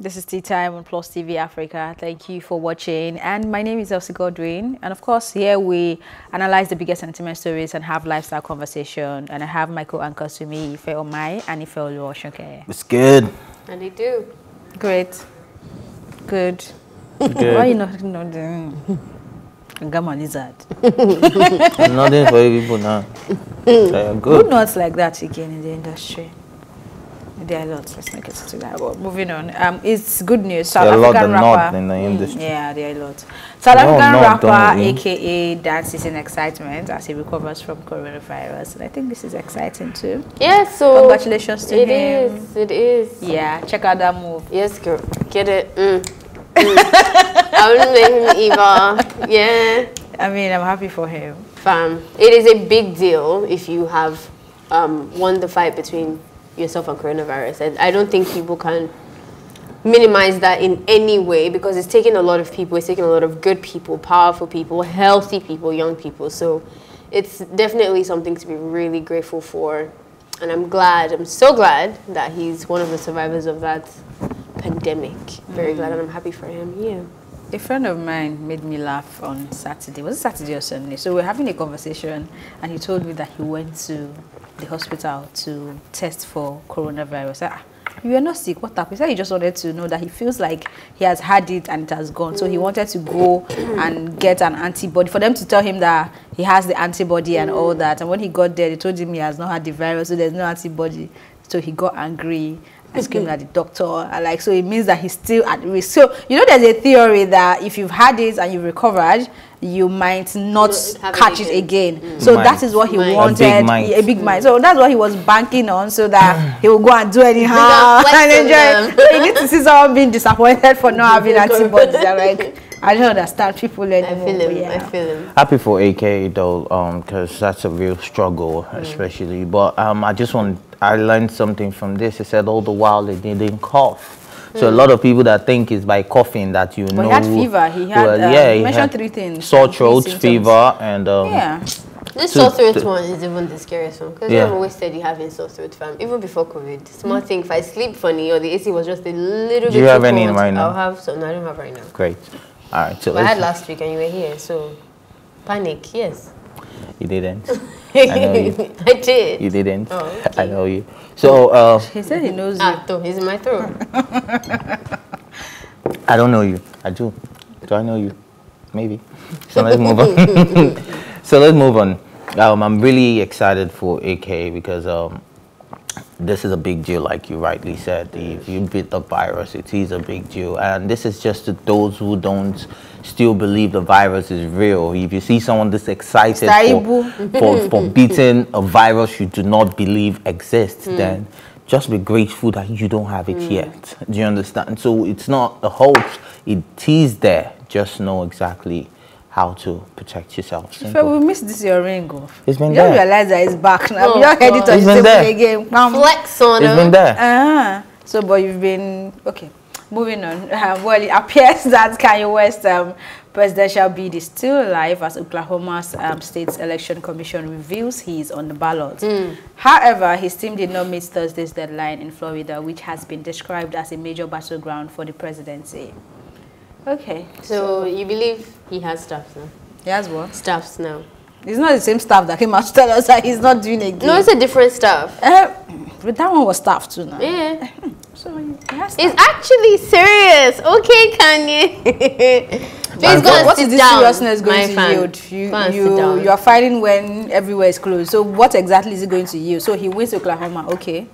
This is Tea Time on Plus TV Africa. Thank you for watching. And my name is Elsie Godwin. And of course, here we analyze the biggest entertainment stories and have lifestyle conversation. And I have my co-anchors with me, Ife Omai and Ifeoluwa Okeke. It's good. And they do. Great. Good. Good. Why are you not nodding? Gamma lizard. Nothing for you people now. Good. Good notes like that again in the industry. There are lots. Let's make it to that. But moving on. It's good news. South African rapper in the industry. Yeah, there are lots. South African rapper, AKA, dances in excitement as he recovers from coronavirus. And I think this is exciting too. Yeah. So congratulations to him. It is. Yeah. Check out that move. Yes, girl. Get it. I wouldn't blame him either. Yeah. I mean, I'm happy for him. It is a big deal if you have won the fight between yourself and coronavirus, and I don't think people can minimize that in any way, because it's taken a lot of people, it's taken a lot of good people, powerful people, healthy people, young people. So it's definitely something to be really grateful for, and I'm so glad that he's one of the survivors of that pandemic. Very glad, and I'm happy for him. Yeah. A friend of mine made me laugh on Saturday. Was it Saturday or Sunday? So we're having a conversation, and he told me that he went to the hospital to test for coronavirus. You were not sick. What happened? He said he just wanted to know that he feels like he has had it and it has gone. So he wanted to go and get an antibody for them to tell him that he has the antibody and all that. And when he got there, they told him he has not had the virus, so there's no antibody. So he got angry. I screamed at the doctor, so it means that he's still at risk. So, you know, there's a theory that if you've had it and you've recovered, you might not catch it again. So that is what he wanted. A big mind. So that's what he was banking on, so that he will go and do anyhow and enjoy. So you need to see someone being disappointed for not having antibodies. I don't understand people anymore. I feel him. Happy for AKA though, because that's a real struggle, especially. But I learned something from this. He said all the while they didn't cough. So a lot of people that think it's by coughing that you know. He had fever. He mentioned three things. Sore throat, fever, and This sore throat one is even the scariest one, because I've always said you having sore throat, fam. Even before COVID, small thing. If I sleep funny or the AC was just a little bit. Do you have any right now? I'll have some. No, I don't have right now. Great. All right. So I had last week, and you were here, so panic. Yes. You didn't. I know you. I did. You didn't. Oh, okay. I know you. So he said he knows you. He's in my throat. I don't know you. I do. Do I know you? Maybe. So let's move on. I'm really excited for AK because this is a big deal, like you rightly said. If you beat the virus, it is a big deal. And this is just to those who don't still believe the virus is real. If you see someone this excited for beating a virus you do not believe exists, then just be grateful that you don't have it yet. Do you understand? So it's not a hoax. It is there. Just know exactly how to protect yourself. We missed this your ring. It's been there. You don't realize that it's back now. You're headed to the table again. Flex on it. It's been there. So, but you've been okay. Moving on. Well, it appears that Kanye West presidential bid is still alive as Oklahoma's State Election Commission reveals he is on the ballot. However, his team did not meet Thursday's deadline in Florida, which has been described as a major battleground for the presidency. Okay. So you believe he has staffs now? He has what? Staffs now. It's not the same staff that came out to tell us that he's not doing it. No, it's a different staff. But that one was staff too now. Yeah. So he has staff. It's actually serious. Okay, Kanye. Please go and what sit is this down, seriousness going to yield? You are fighting when everywhere is closed. So what exactly is it going to yield? So he wins Oklahoma. Okay.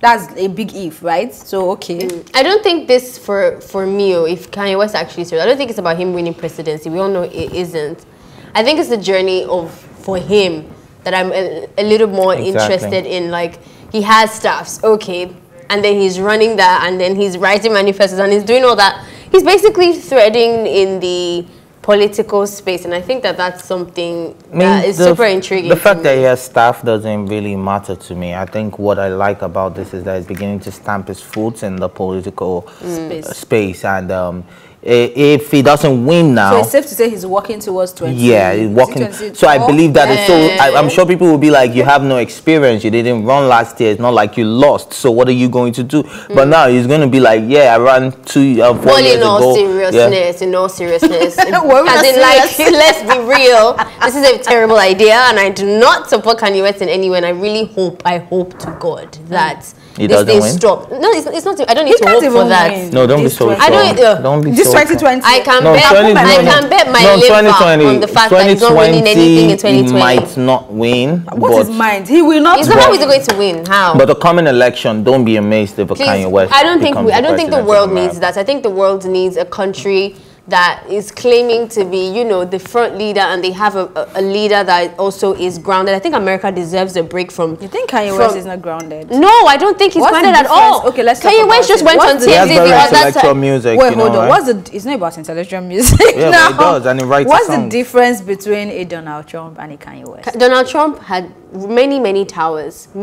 That's a big if, right? So, okay. I don't think this, for me, if Kanye West actually serious, I don't think it's about him winning presidency. We all know it isn't. I think it's the journey for him that I'm a little more interested in. Like, he has staffs, okay. And then he's running that, and then he's writing manifestos, and he's doing all that. He's basically threading in the political space, and I think that that's something that is super intriguing. The fact that he has staff doesn't really matter to me. I think what I like about this is that he's beginning to stamp his foot in the political space, and if he doesn't win now, so it's safe to say he's walking towards 20. Yeah, he's walking. So I believe that. Yeah. So I'm sure people will be like, "You have no experience. You didn't run last year. It's not like you lost. So what are you going to do?" Mm. But now he's going to be like, "Yeah, I ran 4 years ago." Well, in all seriousness, as in, like, let's be real. This is a terrible idea, and I do not support Kanye West in any way. And I really hope, to God that. This thing stop. No, it's not. I don't need to hope for that. Win. No, don't be so. I don't be so. This 2020. I can bet my liver on the fact that he's not winning anything in 2020. Might not win. What's his mind? He will not. He's not always going to win. How? But the coming election, don't be amazed if Kanye West. I don't think the world needs that. I think the world needs a country that is claiming to be, you know, the front leader, and they have a leader that also is grounded. I think America deserves a break from... You think Kanye West is not grounded? No, I don't think he's grounded at all. Okay, let's Kanye West just went on TV the other time. Music, wait, hold on. Right? It's not about intellectual music. Yeah, no. But it does, and it writes What's the difference between a Donald Trump and a Kanye West? Donald Trump had many towers that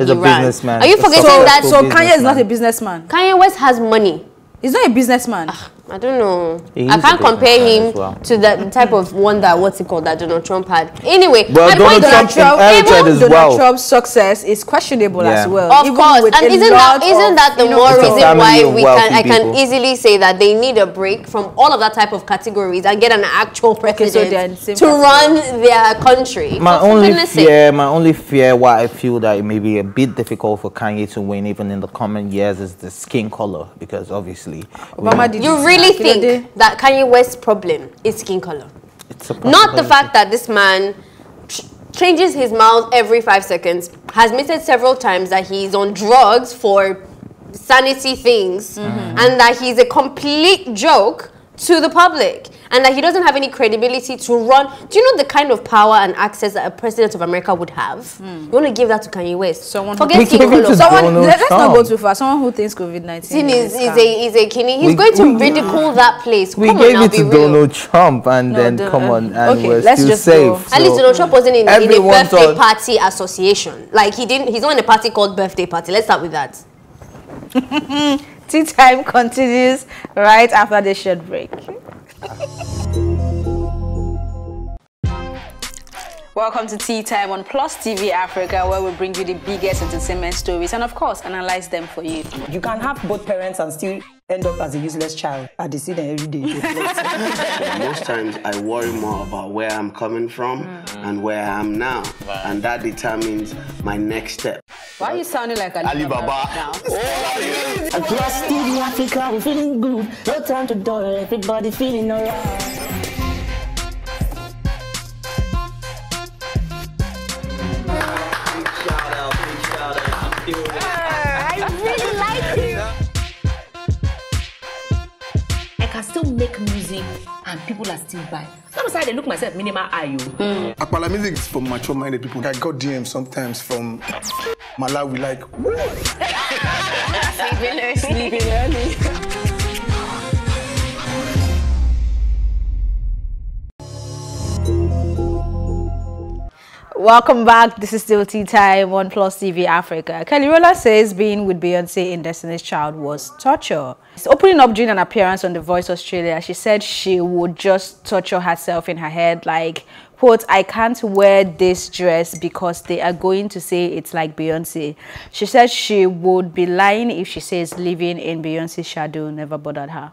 he ran. Businessman. Are you forgetting that? So Kanye is not a businessman. Kanye West has money. He's not a businessman. I don't know. I can't compare him to the type of one that, that Donald Trump had. Anyway, Donald Trump's success is questionable as well. Of course. And isn't that the more reason why I can easily say that they need a break from all of that type of categories and get an actual president to run their country? My only fear why I feel that it may be a bit difficult for Kanye to win even in the coming years is the skin color, because obviously... You really think that Kanye West's problem is skin color? It's not the fact that this man changes his mouth every 5 seconds, has admitted several times that he's on drugs for sanity things, and that he's a complete joke to the public, and that he doesn't have any credibility to run. Do you know the kind of power and access that a president of America would have? You want to give that to Kanye West? Let's not go too far. Someone who thinks COVID-19 is a kinney. He's going to ridicule that place. We gave it to Donald Trump, and then come on, and we're still safe. At least Donald Trump wasn't in a birthday party association. Like he's not in a party called birthday party. Let's start with that. Tea time continues right after this short break. Welcome to Tea Time on Plus TV Africa, where we bring you the biggest entertainment stories and, of course, analyze them for you. You can have both parents and still end up as a useless child. I decide every day. Most times I worry more about where I'm coming from and where I am now, and that determines my next step. Why are you sounding like Alibaba now? At Plus TV Africa, we're feeling good. No time to dull. Everybody feeling alright. Make music and people are still buying. That was how they look myself, minimal IO. Akpala music is for mature-minded people. I got DMs sometimes from Malawi, like, sleeping early. Welcome back. This is still Tea Time on Plus TV Africa. Kelly Rowland says being with Beyoncé in Destiny's Child was torture. Opening up during an appearance on The Voice Australia, she said she would just torture herself in her head, like, quote, "I can't wear this dress because they are going to say it's like Beyoncé." She said she would be lying if she says living in Beyoncé's shadow never bothered her.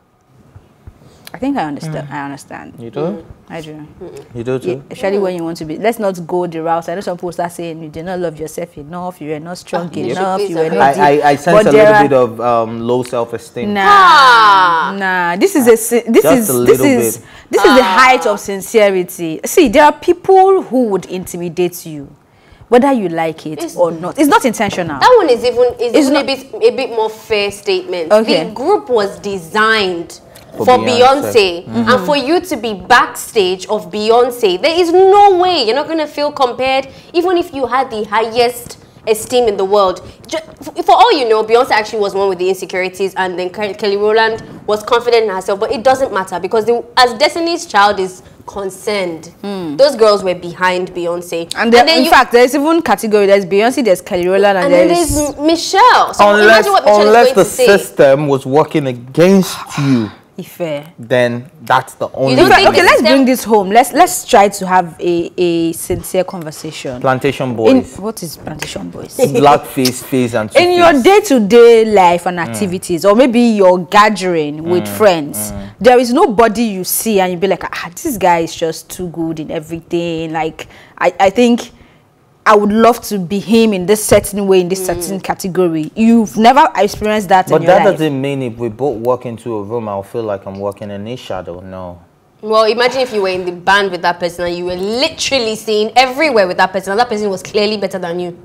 I think I understand. I understand. You do? I do. You do too? Especially when you want to be. Let's not go the route. I know some people start saying you did not love yourself enough, you were not strong enough, you were not deep. I sense a little bit of low self-esteem. Nah. This is the height of sincerity. See, there are people who would intimidate you, whether you like it or not. It's not intentional. That one is even a bit more fair statement. Okay. The group was designed for Beyonce, and for you to be backstage of Beyonce, there is no way you're not going to feel compared, even if you had the highest esteem in the world. For all you know, Beyonce actually was one with the insecurities, and then Kelly Rowland was confident in herself, but it doesn't matter because as Destiny's Child is concerned, those girls were behind Beyonce. And in fact, there's even category. There's Beyonce, there's Kelly Rowland, and there's Michelle. So imagine what Michelle is going to say. Unless the system was working against you. Ife, then that's the only thing. Okay, let's bring this home. Let's try to have a sincere conversation. Plantation boys. What is plantation boys? Blackface, face and two-face. In your day-to-day life and activities, or maybe your gathering with friends, there is nobody you see and you be like, ah, this guy is just too good in everything. Like, I think I would love to be him in this certain way, in this certain category. You've never experienced that in your life. But that doesn't mean if we both walk into a room, I'll feel like I'm walking in his shadow. No. Well, imagine if you were in the band with that person and you were literally seen everywhere with that person, and that person was clearly better than you.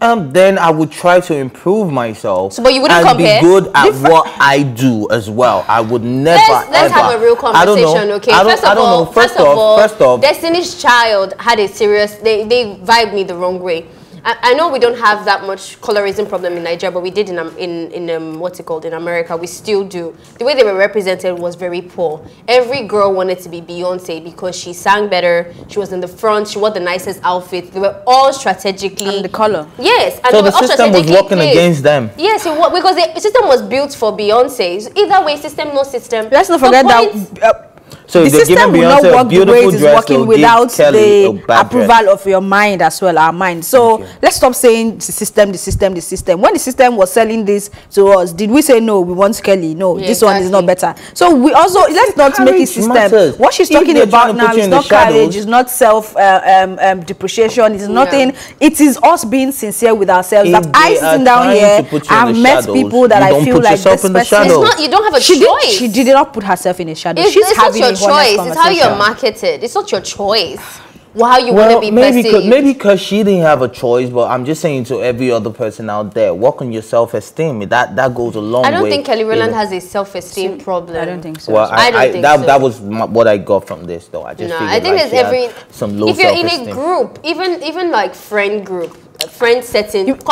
Then I would try to improve myself. So, but you wouldn't compare? And be good at what I do as well. I would never, let's have a real conversation, okay? First off, Destiny's Child had a serious... They vibed me the wrong way. I know we don't have that much colorism problem in Nigeria, but we did in America. We still do. The way they were represented was very poor. Every girl wanted to be Beyoncé because she sang better, she was in the front, she wore the nicest outfits. They were all strategically... And the color. Yes. And so the system was working against them. Yes, because the system was built for Beyoncé. Either way, system, no system. Let's not forget that... So the system will not work the way it is working without the approval of your mind as well, our mind. So let's stop saying the system, the system, the system. When the system was selling this to us, did we say, no, we want Kelly? No, yeah, this one is not better. So we also, let's not make it system. Matters. What she's talking about now is not courage, it's not self-depreciation, it's nothing. It is us being sincere with ourselves. That I sit down here, I've met people that I feel like this person. You don't have a choice. She did not put herself in a shadow. She's having choice. It's how you're marketed. It's not your choice. Well, how you want to be perceived. Maybe because she didn't have a choice, but I'm just saying to every other person out there, work on your self-esteem. That goes a long way. I don't think Kelly Rowland has a self-esteem problem. I don't think so. Well, that was what I got from this, though. I just I think there's some low self-esteem. If you're in a group, even like friend group, friend setting. Remember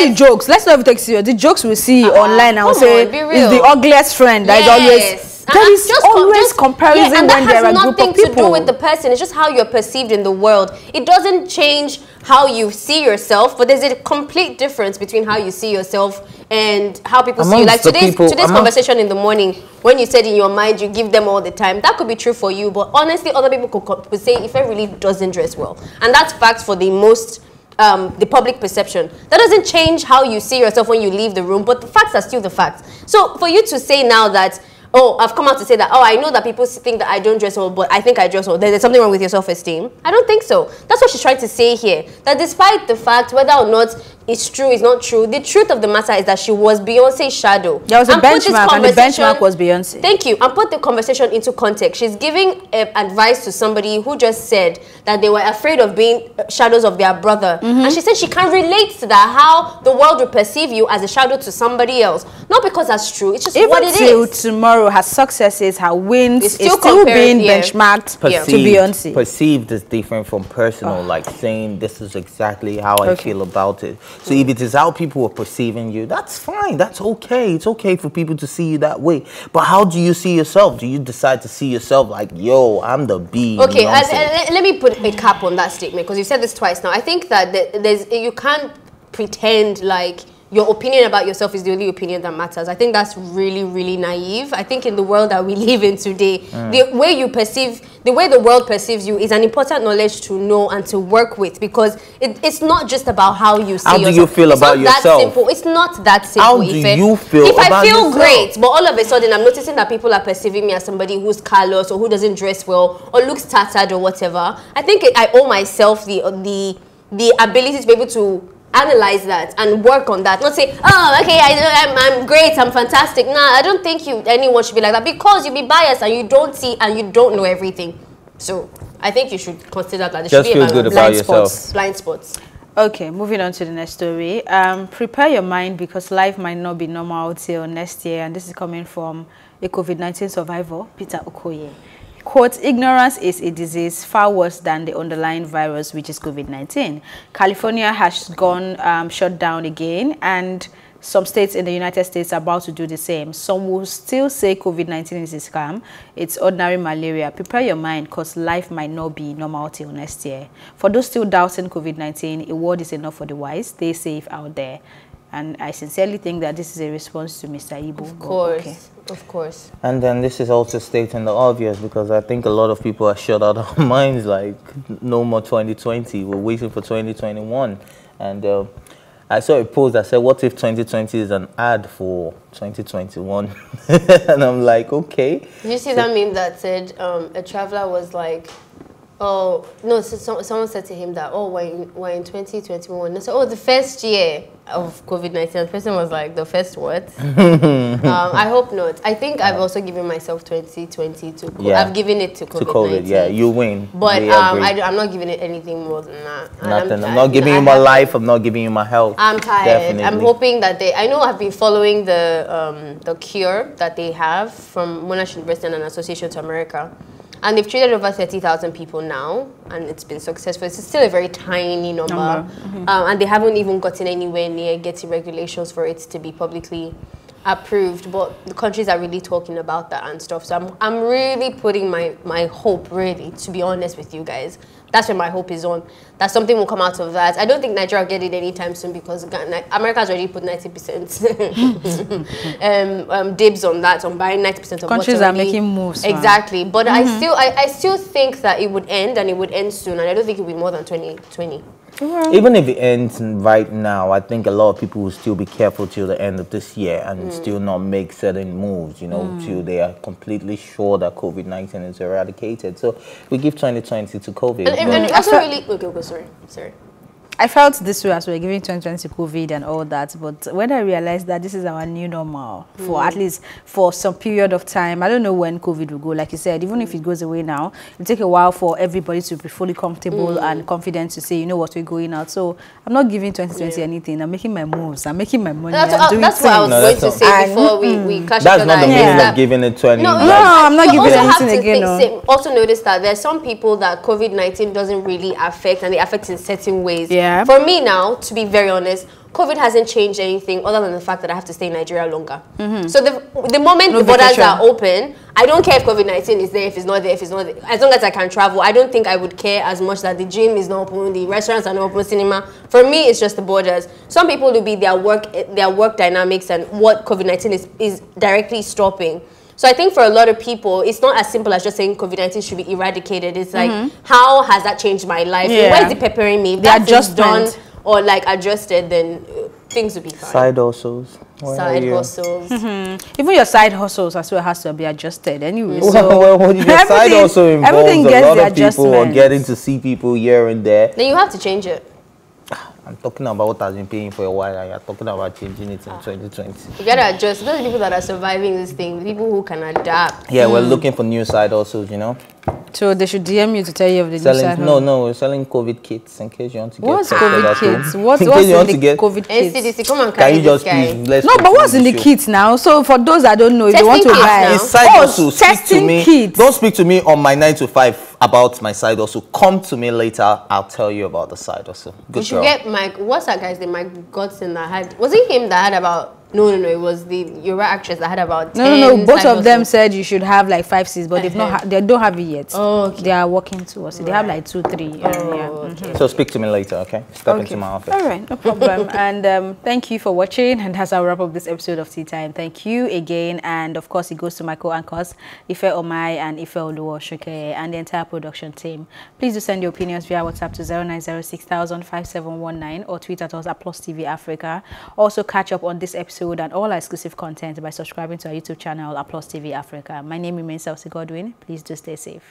the jokes. Let's not take serious. The jokes we see online, I'll say, is the ugliest friend that is always... There is always comparison when there are a group of people. And that has nothing to do with the person. It's just how you're perceived in the world. It doesn't change how you see yourself, but there's a complete difference between how you see yourself and how people see you. Like today's conversation in the morning, when you said in your mind you give them all the time, that could be true for you, but honestly, other people could say Ife really doesn't dress well. And that's facts for the most... the public perception. That doesn't change how you see yourself when you leave the room, but the facts are still the facts. So for you to say now that, oh, I've come out to say that, oh, I know that people think that I don't dress well, but I think I dress well, there's something wrong with your self-esteem. I don't think so. That's what she's trying to say here. That despite the fact, whether or not it's true, it's not true, the truth of the matter is that she was Beyoncé's shadow. There was a benchmark, and the benchmark was Beyoncé. Thank you. And put the conversation into context. She's giving advice to somebody who just said that they were afraid of being shadows of their brother. And she said she can relate to that, how the world will perceive you as a shadow to somebody else. Not because that's true. It's just what it is. Even till tomorrow, her successes, her wins, it's still being benchmarked to Beyoncé. Perceived is different from personal, like saying this is exactly how I feel about it. So if it is how people are perceiving you, that's fine. That's okay. It's okay for people to see you that way. But how do you see yourself? Do you decide to see yourself like, yo, I'm the B? Okay, let me put a cap on that statement because you said this twice now. I think that you can't pretend like your opinion about yourself is the only opinion that matters. I think that's really, really naive. I think in the world that we live in today, the way you perceive, the way the world perceives you is an important knowledge to know and to work with because it's not just about how you see yourself. How do you feel about yourself? It's not that simple. How do you feel about yourself? If I feel great, but all of a sudden I'm noticing that people are perceiving me as somebody who's callous or who doesn't dress well or looks tattered or whatever, I think I owe myself the ability to be able to analyze that and work on that. Not say, oh, okay, I'm great, I'm fantastic. Nah, I don't think anyone should be like that because you'll be biased and you don't see and you don't know everything. So I think you should consider that. It just should be about blind spots. Blind spots. Okay, moving on to the next story. Prepare your mind because life might not be normal till next year. And this is coming from a COVID-19 survivor, Peter Okoye. Quote, ignorance is a disease far worse than the underlying virus, which is COVID-19. California has gone shut down again, and some states in the United States are about to do the same. Some will still say COVID-19 is a scam. It's ordinary malaria. Prepare your mind, because life might not be normal till next year. For those still doubting COVID-19, a word is enough for the wise. Stay safe out there. And I sincerely think that this is a response to Mr. Ibu. Of course, okay. Of course. And then this is also stating the obvious, because I think a lot of people are shut out of minds, like, no more 2020. We're waiting for 2021. And I saw a post that said, what if 2020 is an ad for 2021? And I'm like, okay. Did you see that meme that said a traveler was like, oh, no, so someone said to him that, oh, we're in 2021. And so, oh, the first year of COVID-19. The person was like, the first what? I hope not. I think I've also given myself 2020 to COVID. Yeah. I've given it to COVID-19. To COVID, yeah, you win. But I'm not giving it anything more than that. And nothing. I'm not giving you my life. I'm not giving you my health. I'm tired. Definitely. I'm hoping that they... I know I've been following the cure that they have from Monash University and an Association to America. And they've treated over 30,000 people now, and it's been successful. It's still a very tiny number. Mm-hmm. And they haven't even gotten anywhere near getting regulations for it to be publicly approved. But the countries are really talking about that and stuff. So I'm really putting my hope, really, to be honest with you guys. That's where my hope is on. That something will come out of that. I don't think Nigeria will get it anytime soon, because America's already put 90% dibs on that, on buying 90% of countries are making moves. Exactly. But I still think that it would end, and it would end soon. And I don't think it will be more than 2020. Mm-hmm. Even if it ends right now, I think a lot of people will still be careful till the end of this year and still not make certain moves, you know, till they are completely sure that COVID-19 is eradicated. So we give 2020 to COVID. And also really... Okay, sorry. I felt this way as we were giving 2020 to COVID and all that, but when I realized that this is our new normal for at least for some period of time, I don't know when COVID will go. Like you said, even if it goes away now, it'll take a while for everybody to be fully comfortable and confident to say, you know what, we're going out. So I'm not giving 2020 anything. I'm making my moves. I'm making my money. That's what I was going to say before we clash. That's not the meaning of giving it 20. No, I'm not giving anything again. Also notice that there's some people that COVID-19 doesn't really affect, and it affects in certain ways. Yeah. For me now, to be very honest, COVID hasn't changed anything other than the fact that I have to stay in Nigeria longer. So the moment the borders are open, I don't care if COVID-19 is there, if it's not there, as long as I can travel. I don't think I would care as much that the gym is not open, the restaurants are not open, cinema. For me, it's just the borders. Some people will be their work dynamics and what COVID-19 is directly stopping. So I think for a lot of people, it's not as simple as just saying COVID-19 should be eradicated. It's like, how has that changed my life? Yeah. Why is it peppering me? If that's just done or like adjusted, then things will be fine. Side hustles. Side hustles. Even your side hustles as well has to be adjusted anyway. Well, your side also involves everything gets a lot of people are getting to see people here and there. Then you have to change it. I'm talking about what has been paying for a while, and you're talking about changing it in 2020. You gotta adjust. Those people that are surviving this thing, people who can adapt. Yeah, we're looking for new side hustles, you know. So they should DM you to tell you of the new side. No, we're selling COVID kits in case you want to get What's in the COVID kits? Come and carry this guy. No, but what's in the kit now? So for those that don't know, if they want to buy, it's side hustle. Speak to me. Don't speak to me on my 9 to 5 about my side hustle. Come to me later. I'll tell you about the side hustle. Good girl. You should get Mike. What's that guy's name? Mike Godson that had. Was it him that had about? No. It was the Yoruba actress that had about 10. No. Both of them said you should have like 5, 6, but they've not. They don't have it yet. Oh, okay. They are working towards it. They have like 2, 3. Okay. So speak to me later, okay? Step into my office. All right, no problem. And thank you for watching. And that's our wrap up this episode of Tea Time. Thank you again, and of course, it goes to my co-anchors Ife Omai and Ifeoluwa Okeke and the entire production team. Please do send your opinions via WhatsApp to 09060005719 or tweet at us at Plus TV Africa. Also catch up on this episode and all our exclusive content by subscribing to our YouTube channel at Plus TV Africa. My name is Elsie Godwin. Please do stay safe.